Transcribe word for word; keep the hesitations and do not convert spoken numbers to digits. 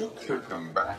you could come back.